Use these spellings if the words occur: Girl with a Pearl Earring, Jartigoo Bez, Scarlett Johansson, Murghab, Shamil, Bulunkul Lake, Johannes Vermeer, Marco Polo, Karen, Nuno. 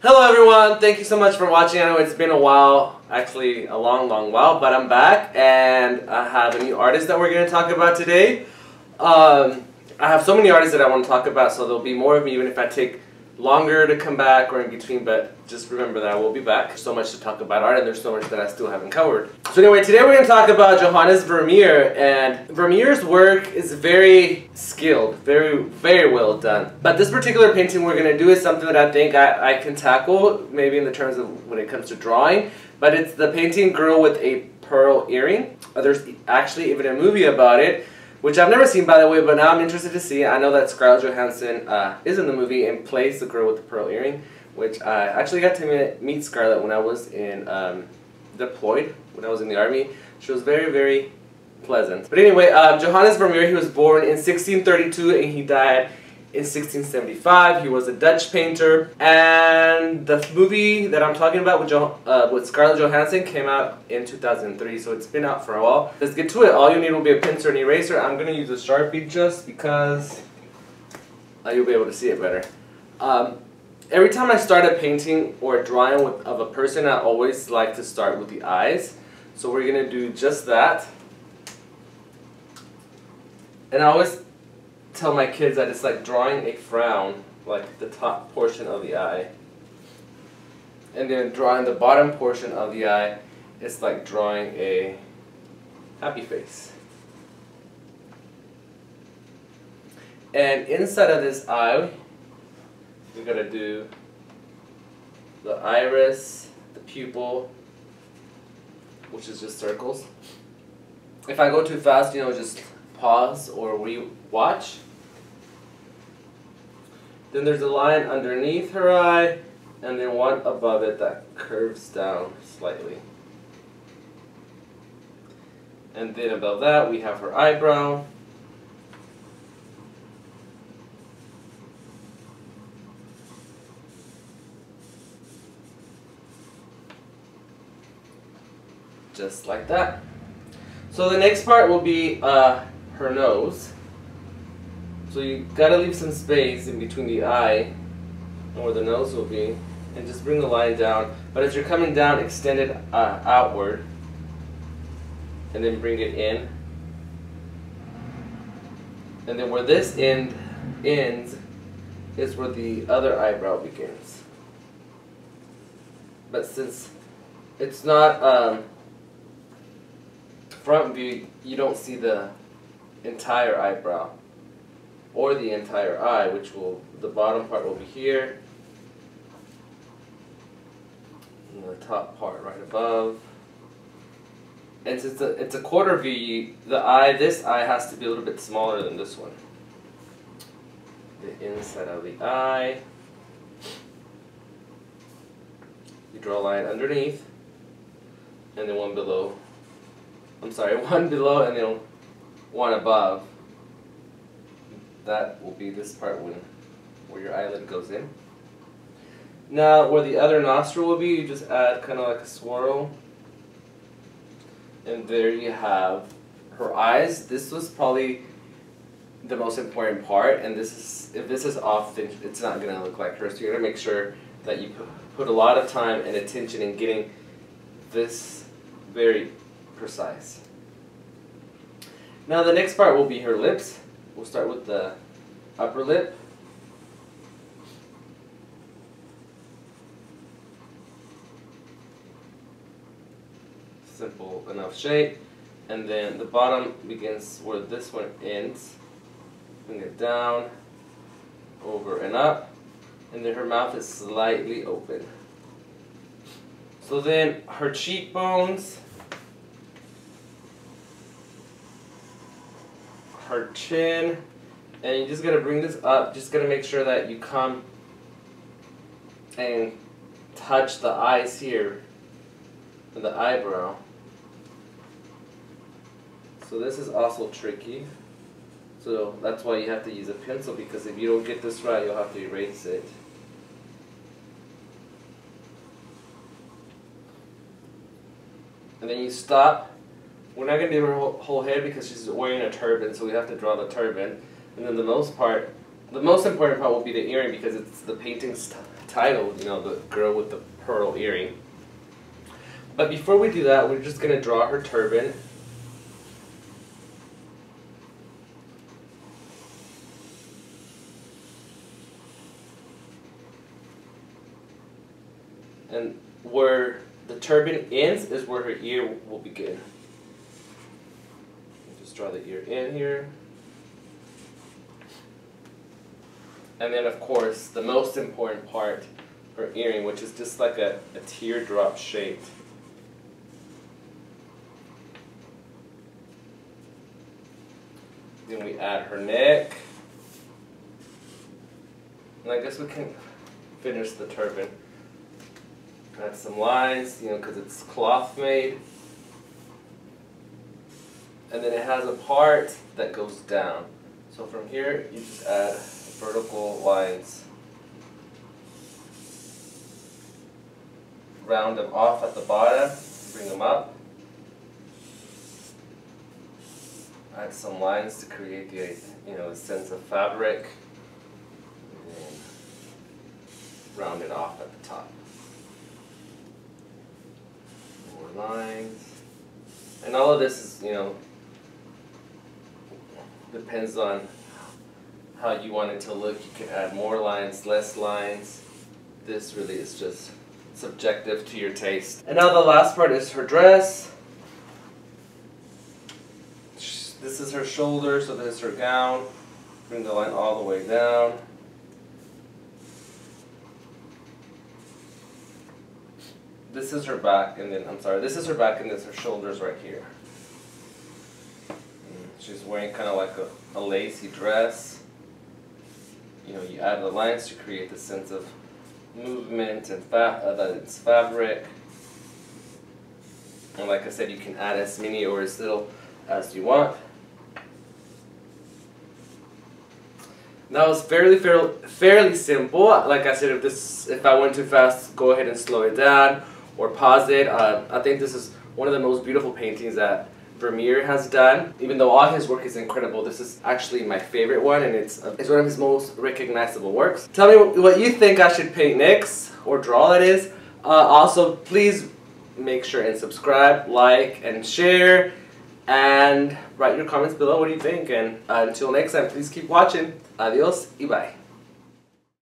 Hello everyone, thank you so much for watching. I know it's been a while, actually a long while, but I'm back and I have a new artist that we're going to talk about today. I have so many artists that I want to talk about, so there'll be more of me even if I take longer to come back or in between, but just remember that I will be back. There's so much to talk about art and there's so much that I still haven't covered. So anyway, today we're going to talk about Johannes Vermeer, and Vermeer's work is very skilled, very well done. But this particular painting we're going to do is something that I think I can tackle, maybe in the terms of when it comes to drawing, but it's the painting Girl with a Pearl Earring. There's actually even a movie about it, which I've never seen, by the way, but now I'm interested to see. I know that Scarlett Johansson is in the movie and plays the girl with the pearl earring, which I actually got to meet Scarlett when I was in deployed, when I was in the army. She was very pleasant. But anyway, Johannes Vermeer, he was born in 1632 and he died in 1675. He was a Dutch painter, and the movie that I'm talking about with Scarlett Johansson came out in 2003, so it's been out for a while. Let's get to it. All you need will be a pencil and eraser. I'm gonna use a Sharpie just because you'll be able to see it better. Every time I start a painting or a drawing of a person, I always like to start with the eyes, so we're gonna do just that. And I always tell my kids that it's like drawing a frown, like the top portion of the eye, and then drawing the bottom portion of the eye, it's like drawing a happy face. And inside of this eye, we're going to do the iris, the pupil, which is just circles. If I go too fast, you know, just pause or re-watch. Then there's a line underneath her eye, and then one above it that curves down slightly. And then above that we have her eyebrow. Just like that. So the next part will be her nose. So you gotta leave some space in between the eye and where the nose will be, and just bring the line down. But as you're coming down, extend it outward, and then bring it in. And then where this end ends is where the other eyebrow begins. But since it's not front view, you don't see the entire eyebrow or the entire eye, which will, the bottom part will be here and the top part right above. And since it's a quarter view, the eye, this eye has to be a little bit smaller than this one. The inside of the eye, you draw a line underneath and then one below. I'm sorry, one below and then one above. That will be this part where your eyelid goes in. Now, where the other nostril will be, you just add kind of like a swirl. And there you have her eyes. This was probably the most important part, and this is, if this is off, then it's not going to look like her. So you're going to make sure that you put a lot of time and attention in getting this very precise. Now the next part will be her lips. We'll start with the upper lip. Simple enough shape. And then the bottom begins where this one ends. Bring it down, over and up. And then her mouth is slightly open. So then her cheekbones, her chin, and you're just gonna bring this up. Just gonna make sure that you come and touch the eyes here and the eyebrow. So this is also tricky. So that's why you have to use a pencil, because if you don't get this right, you'll have to erase it. And then you stop. We're not going to do her whole head because she's wearing a turban, so we have to draw the turban. And then the most important part will be the earring, because it's the painting's title, you know, the Girl with the Pearl Earring. But before we do that, we're just going to draw her turban. And where the turban ends is where her ear will begin. Just draw the ear in here. And then, of course, the most important part, her earring, which is just like a teardrop shape. Then we add her neck. And I guess we can finish the turban. Add some lines, you know, because it's cloth made. And then it has a part that goes down. So from here, you just add vertical lines. Round them off at the bottom, bring them up. Add some lines to create the, you know, the sense of fabric. And then round it off at the top. More lines. And all of this is, you know, depends on how you want it to look. You can add more lines, less lines. This really is just subjective to your taste. And now the last part is her dress. This is her shoulder, so this is her gown. Bring the line all the way down. This is her back, and then, I'm sorry, this is her back, and then her shoulders right here. And she's wearing kind of like a lacy dress. You know, you add the lines to create the sense of movement and that it's fabric. And like I said, you can add as many or as little as you want. That was fairly simple. Like I said, if I went too fast, go ahead and slow it down or pause it. I think this is one of the most beautiful paintings that Vermeer has done. Even though all his work is incredible, this is actually my favorite one, and it's one of his most recognizable works. Tell me what you think I should paint next, or draw that is. Also, please make sure and subscribe, like, and share, and write your comments below. What do you think? And until next time, please keep watching. Adios y bye.